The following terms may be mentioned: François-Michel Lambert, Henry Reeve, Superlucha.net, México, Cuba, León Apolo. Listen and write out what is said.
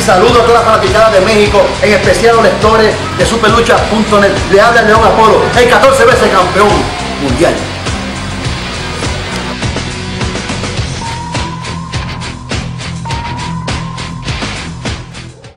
y saludo a toda la fanaticada de México, en especial a los lectores de Superlucha.net. Le habla León Apolo, el 14 veces campeón mundial.